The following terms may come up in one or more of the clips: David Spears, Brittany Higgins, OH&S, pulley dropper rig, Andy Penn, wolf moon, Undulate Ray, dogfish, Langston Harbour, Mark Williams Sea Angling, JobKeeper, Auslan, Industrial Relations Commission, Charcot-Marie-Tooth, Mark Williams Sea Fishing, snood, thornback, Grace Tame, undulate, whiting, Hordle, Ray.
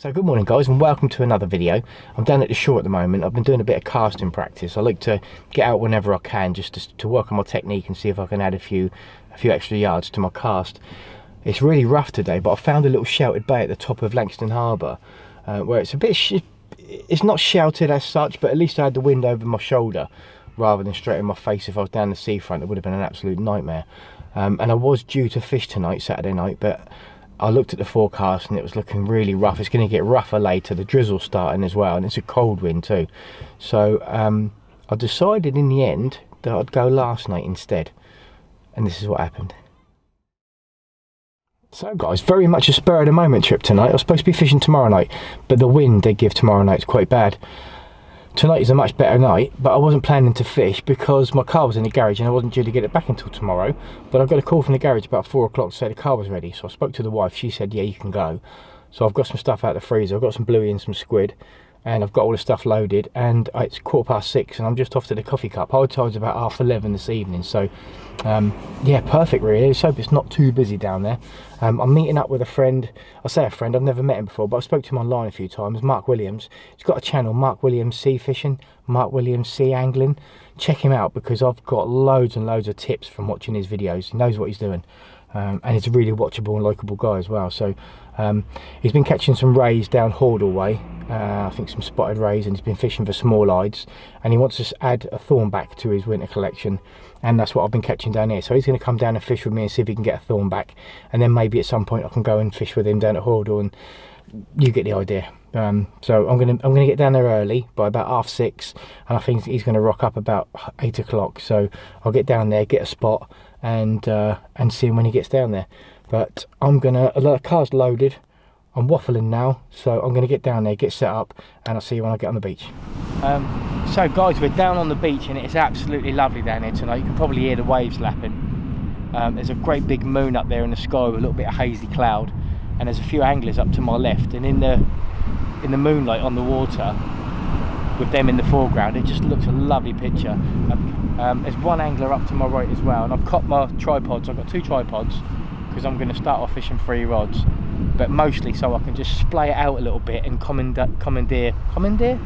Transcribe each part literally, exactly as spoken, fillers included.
So good morning guys and welcome to another video. I'm down at the shore at the moment. I've been doing a bit of casting practice. I like to get out whenever I can just to, to work on my technique and see if I can add a few a few extra yards to my cast. It's really rough today, but I found a little sheltered bay at the top of Langston Harbour uh, where it's a bit sh it's not sheltered as such, but at least I had the wind over my shoulder rather than straight in my face. If I was down the seafront it would have been an absolute nightmare. Um, and I was due to fish tonight, Saturday night, but I looked at the forecast and it was looking really rough. It's going to get rougher later, the drizzle's starting as well, and it's a cold wind too. So um, I decided in the end that I'd go last night instead. And this is what happened. So guys, very much a spur of the moment trip tonight. I was supposed to be fishing tomorrow night, but the wind they give tomorrow night is quite bad. Tonight is a much better night, but I wasn't planning to fish because my car was in the garage and I wasn't due to get it back until tomorrow. But I got a call from the garage about four o'clock to say the car was ready. So I spoke to the wife, she said, yeah, you can go. So I've got some stuff out of the freezer, I've got some bluey and some squid, and I've got all the stuff loaded, and it's quarter past six and I'm just off to the coffee cup. Our time's about half eleven this evening, so um, yeah, perfect really. Let's hope it's not too busy down there. Um, I'm meeting up with a friend. I say a friend, I've never met him before, but I spoke to him online a few times, Mark Williams. He's got a channel, Mark Williams Sea Fishing, Mark Williams Sea Angling. Check him out because I've got loads and loads of tips from watching his videos. He knows what he's doing. Um, and he's a really watchable and likeable guy as well. So um, he's been catching some rays down Hordle way, uh, I think some spotted rays, and he's been fishing for small-eyeds, and he wants to add a thornback to his winter collection, and that's what I've been catching down here. So he's going to come down and fish with me and see if he can get a thornback, and then maybe at some point I can go and fish with him down at Hordle, and you get the idea. Um, so I'm gonna I'm gonna get down there early by about half six, and I think he's gonna rock up about eight o'clock. So I'll get down there, get a spot, and uh, and see him when he gets down there. But I'm gonna the car's loaded. I'm waffling now, so I'm gonna get down there, get set up, and I'll see you when I get on the beach. Um, so guys, we're down on the beach and it's absolutely lovely down here tonight. You can probably hear the waves lapping. Um, there's a great big moon up there in the sky with a little bit of hazy cloud, and there's a few anglers up to my left, and in the in the moonlight on the water with them in the foreground it just looks a lovely picture. Um, um, there's one angler up to my right as well, and I've got my tripods. I've got two tripods because I'm going to start off fishing three rods, but mostly so I can just splay it out a little bit and commandeer commandeer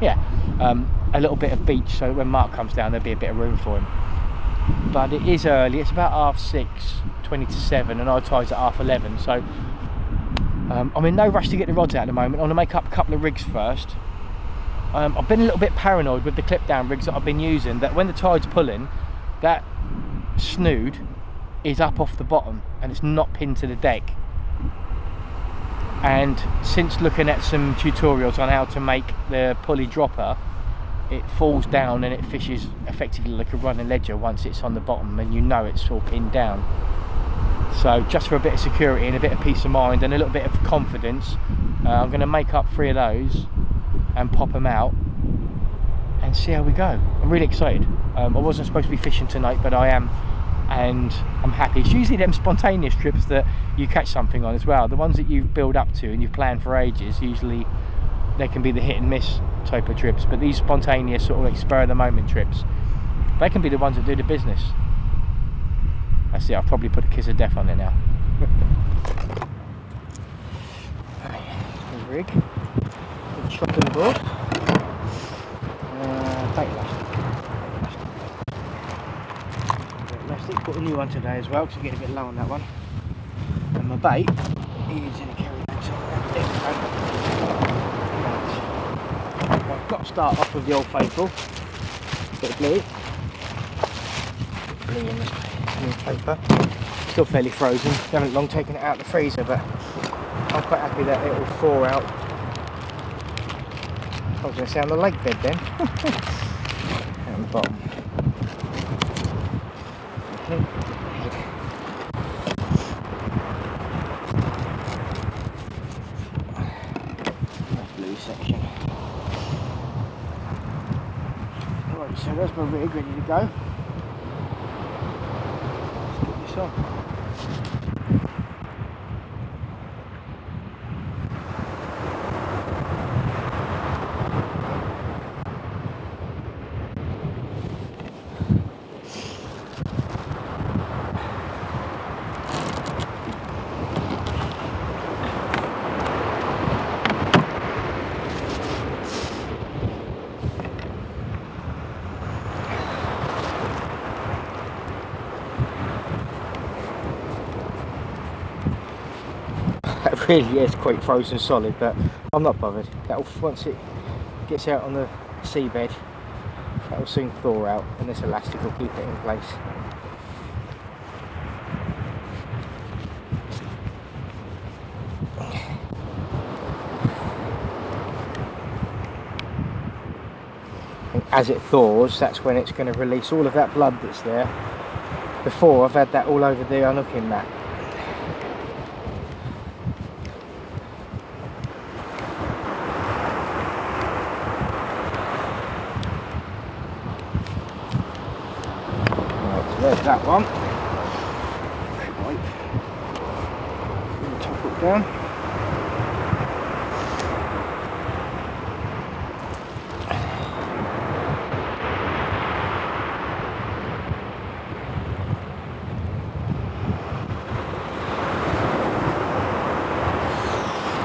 yeah um, a little bit of beach, so when Mark comes down there'll be a bit of room for him. But it is early, it's about half six, twenty to seven, and our tide's at half eleven, so Um, I'm in no rush to get the rods out at the moment. I want to make up a couple of rigs first. Um, I've been a little bit paranoid with the clip down rigs that I've been using, that when the tide's pulling, that snood is up off the bottom and it's not pinned to the deck. And since looking at some tutorials on how to make the pulley dropper, it falls down and it fishes effectively like a running ledger once it's on the bottom, and you know it's all pinned down. So just for a bit of security and a bit of peace of mind and a little bit of confidence, uh, I'm going to make up three of those and pop them out and see how we go. I'm really excited. Um, I wasn't supposed to be fishing tonight, but I am, and I'm happy. It's usually them spontaneous trips that you catch something on as well. The ones that you build up to and you've planned for ages, usually they can be the hit and miss type of trips, but these spontaneous sort of like spur of the moment trips, they can be the ones that do the business. I see, I've probably put a kiss of death on it now. Right, rig. Good chopping board. Uh, bait elastic. Elastic. Got a new one today as well because I'm getting a bit low on that one. And my bait is in a carry bag. Well, I've got to start off with the old faithful. Bit of blue. Blue in this place. Newspaper. Still fairly frozen. Haven't long taken it out of the freezer, but I'm quite happy that it will thaw out. I was going to say on the lake bed then. Out on the bottom. Okay. That's blue section. Alright, so there's my rig ready to go. On. really is quite frozen solid, but I'm not bothered. That'll, once it gets out on the seabed, that'll soon thaw out, and this elastic will keep it in place. And as it thaws, that's when it's going to release all of that blood that's there. Before, I've had that all over the unhooking mat. There's that one. Right. Top it down.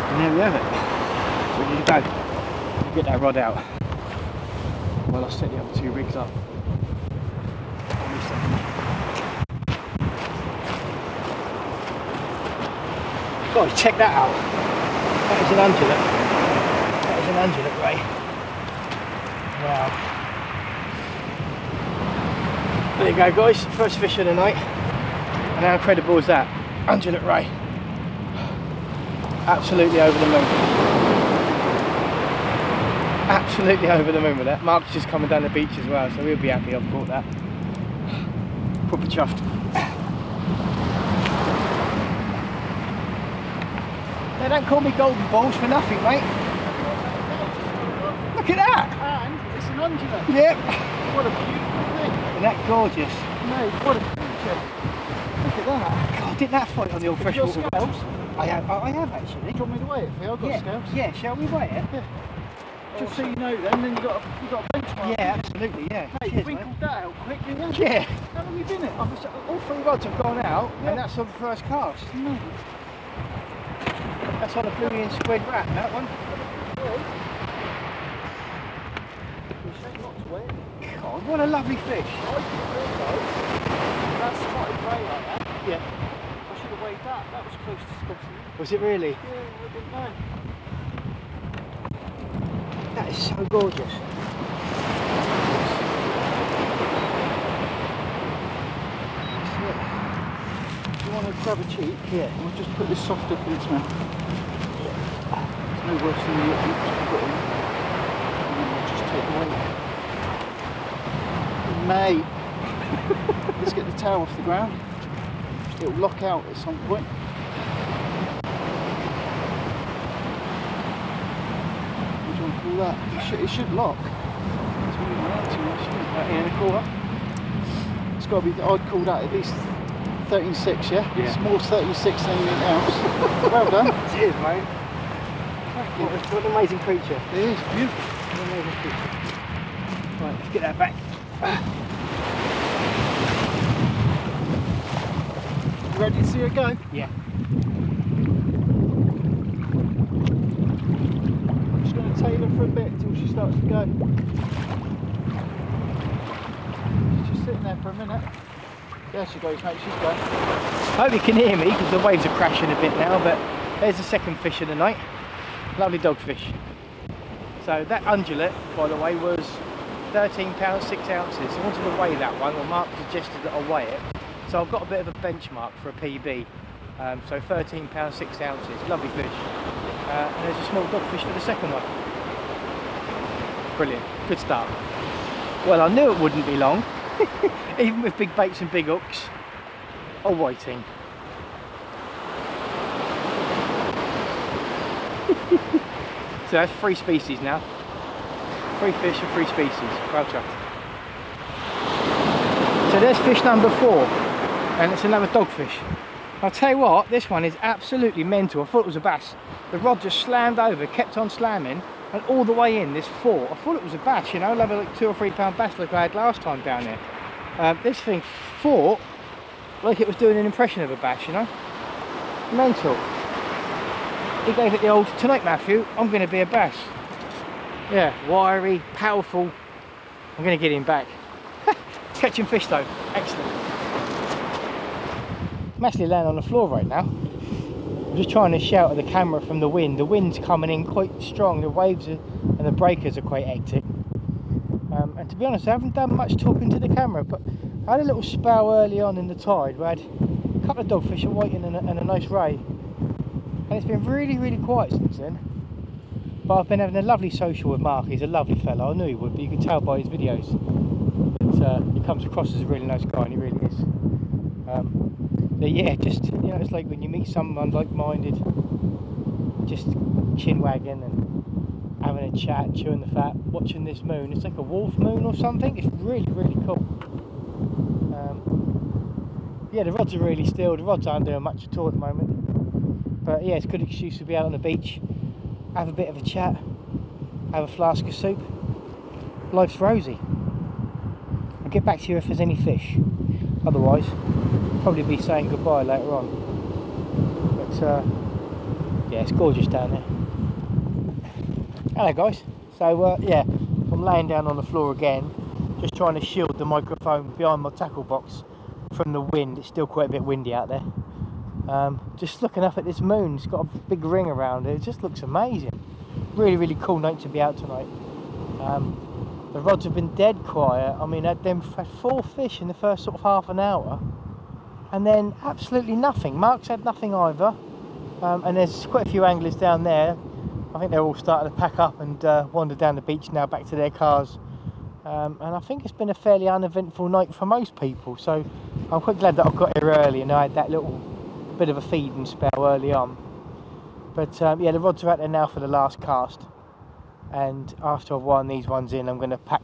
And there we have it. Ready to go. Get that rod out. Well, I'll set the other two rigs up. God, check that out. That is an undulate. That is an undulate ray. Wow. There you go, guys. First fish of the night. And how incredible is that? Undulate ray. Absolutely over the moon. Absolutely over the moon with that. Mark's just coming down the beach as well, so he'll be happy I've caught that. Proper chuffed. They don't call me golden balls for nothing, mate. Look at that! And it's an undulate. Yep. What a beautiful thing. Isn't that gorgeous? No, what a picture. Look at that. God, did that fight on the old freshwater scales? I have, I have actually. Do you want me to weigh it? Yeah, I've got yeah. scales. Yeah, shall we weigh it? Yeah. Just so you know then, then you've got a, you got a benchmark. Yeah, absolutely, yeah. Mate, you winkled that out quickly, haven't you? Yeah. How long have you been it? I've, all three rods have gone out, yeah. And that's on the first cast. No. That's on a bluey and squid wrap, that one. God, what a lovely fish. That's spotted grey like that. Yeah. I should have weighed that. That was close to Scotland. Was it really? Yeah, we didn't know. That is so gorgeous. Grab a cheek, yeah. And we'll just put this soft up in its mouth. Yeah. It's no worse than the little bits we put in. And then we'll just take away. Mate! Let's get the tail off the ground. It'll lock out at some point. What do you want to call that? It should, it should lock. It's really not too much, isn't it? About eight and a quarter. It's got to be, I'd call that at least thirteen six, yeah? Yeah? It's more thirteen six than anything else. Well done. Cheers, mate. What, a, what an amazing creature. It is, beautiful. What an amazing creature. Right, let's get that back. You ready to see her go? Yeah. I'm just going to tail her for a bit until she starts to go. She's just sitting there for a minute. There she goes, mate, she's going. I hope you can hear me because the waves are crashing a bit now, but there's the second fish of the night. Lovely dogfish. So that undulate, by the way, was thirteen pounds six ounces. I wanted to weigh that one, or Mark suggested that I weigh it. So I've got a bit of a benchmark for a P B. Um, so thirteen pounds six ounces, lovely fish. Uh, and there's a small dogfish for the second one. Brilliant, good start. Well, I knew it wouldn't be long. Even with big baits and big hooks, or whiting. So that's three species now. Three fish and three species. Well chuffed. So there's fish number four, and it's another dogfish. I'll tell you what, this one is absolutely mental. I thought it was a bass. The rod just slammed over, kept on slamming. And all the way in, this four, I thought it was a bass, you know, like a two or three pound bass like I had last time down there. Um, this thing fought like it was doing an impression of a bass, you know. Mental. He gave it the old, tonight Matthew, I'm going to be a bass. Yeah, wiry, powerful. I'm going to get him back. Catching fish though, excellent. I'm actually laying on the floor right now. I'm just trying to shout at the camera from the wind. The wind's coming in quite strong, the waves are, and the breakers are quite hectic. Um, and to be honest, I haven't done much talking to the camera, but I had a little spell early on in the tide. We had a couple of dogfish, a whiting and a, and a nice ray. And it's been really, really quiet since then. But I've been having a lovely social with Mark. He's a lovely fellow. I knew he would, but you can tell by his videos that uh, he comes across as a really nice guy, and he really is. Um, but yeah, just, you know, it's like when you meet someone like-minded, just chin-wagging and having a chat, chewing the fat, watching this moon. It's like a wolf moon or something. It's really, really cool. Um, yeah, the rods are really still. The rods aren't doing much at all at the moment. But yeah, it's a good excuse to be out on the beach, have a bit of a chat, have a flask of soup. Life's rosy. I'll get back to you if there's any fish. Otherwise, probably be saying goodbye later on. But uh, yeah, it's gorgeous down there. Hello guys. So uh, yeah, I'm laying down on the floor again, just trying to shield the microphone behind my tackle box from the wind. It's still quite a bit windy out there. Um, just looking up at this moon. It's got a big ring around it. It just looks amazing. Really, really cool night to be out tonight. Um, the rods have been dead quiet. I mean, I'd them had four fish in the first sort of half an hour, and then absolutely nothing. Mark's had nothing either. Um, and there's quite a few anglers down there. I think they're all starting to pack up and uh, wander down the beach now back to their cars. Um, and I think it's been a fairly uneventful night for most people. So I'm quite glad that I got here early and I had that little bit of a feeding spell early on. But um, yeah, the rods are out there now for the last cast. And after I've wound these ones in, I'm going to pack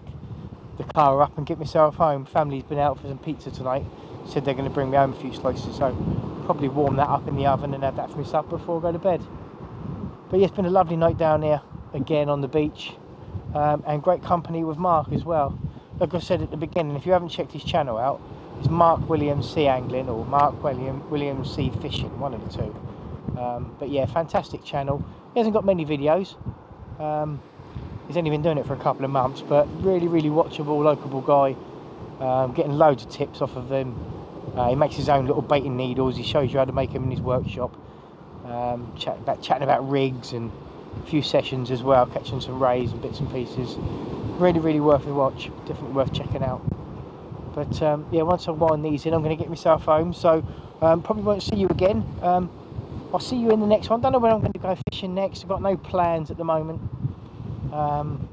the car up and get myself home. Family's been out for some pizza tonight. Said they're going to bring me home a few slices, so probably warm that up in the oven and have that for my supper before I go to bed. But yeah, it's been a lovely night down here again on the beach, um, and great company with Mark as well. Like I said at the beginning, if you haven't checked his channel out, it's Mark Williams Sea Angling or Mark William, Williams Sea Fishing, one of the two. Um, but yeah, fantastic channel. He hasn't got many videos. Um, He's only been doing it for a couple of months, but really, really watchable, likeable guy. Um, getting loads of tips off of him. Uh, he makes his own little baiting needles. He shows you how to make them in his workshop. Um, chat about, chatting about rigs and a few sessions as well, catching some rays and bits and pieces. Really, really worth a watch. Definitely worth checking out. But um, yeah, once I wind these in, I'm going to get myself home. So um, probably won't see you again. Um, I'll see you in the next one. Don't know when I'm going to go fishing next. I've got no plans at the moment. Um,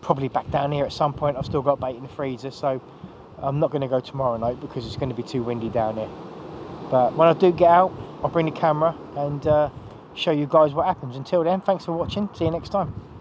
probably back down here at some point. I've still got bait in the freezer, so I'm not going to go tomorrow night because it's going to be too windy down here. But when I do get out, I'll bring the camera and uh, show you guys what happens. Until then, thanks for watching. See you next time.